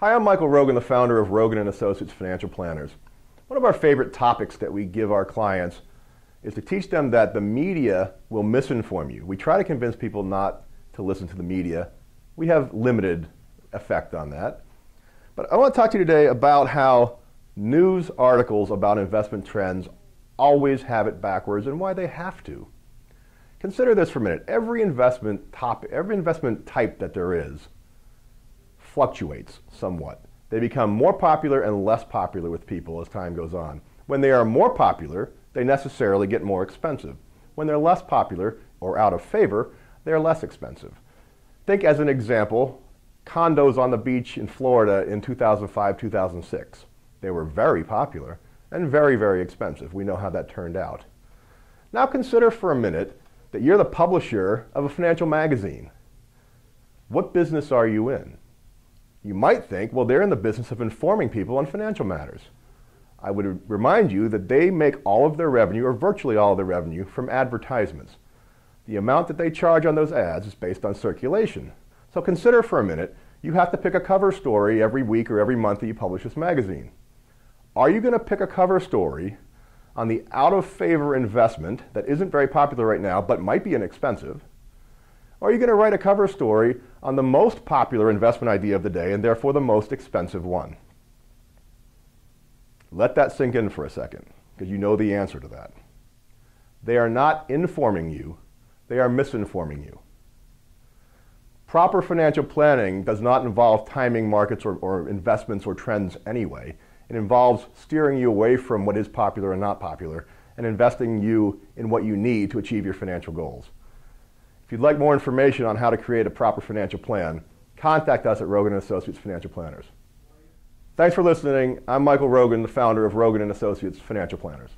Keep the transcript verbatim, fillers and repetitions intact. Hi, I'm Michael Rogan, the founder of Rogan and Associates Financial Planners. One of our favorite topics that we give our clients is to teach them that the media will misinform you. We try to convince people not to listen to the media. We have limited effect on that. But I want to talk to you today about how news articles about investment trends always have it backwards and why they have to. Consider this for a minute. Every investment topic, every investment type that there is fluctuates somewhat. They become more popular and less popular with people as time goes on. When they are more popular, they necessarily get more expensive. When they're less popular or out of favor, they're less expensive. Think as an example, condos on the beach in Florida in two thousand five, two thousand six. They were very popular and very, very expensive. We know how that turned out. Now consider for a minute that you're the publisher of a financial magazine. What business are you in? You might think, well, they're in the business of informing people on financial matters. I would remind you that they make all of their revenue, or virtually all of their revenue, from advertisements. The amount that they charge on those ads is based on circulation. So consider for a minute, you have to pick a cover story every week or every month that you publish this magazine. Are you going to pick a cover story on the out-of-favor investment that isn't very popular right now but might be inexpensive? Or are you going to write a cover story on the most popular investment idea of the day and therefore the most expensive one? Let that sink in for a second, because you know the answer to that. They are not informing you, they are misinforming you. Proper financial planning does not involve timing markets or, or investments or trends anyway. It involves steering you away from what is popular and not popular and investing you in what you need to achieve your financial goals. If you'd like more information on how to create a proper financial plan, contact us at Rogan and Associates Financial Planners. Thanks for listening. I'm Michael Rogan, the founder of Rogan and Associates Financial Planners.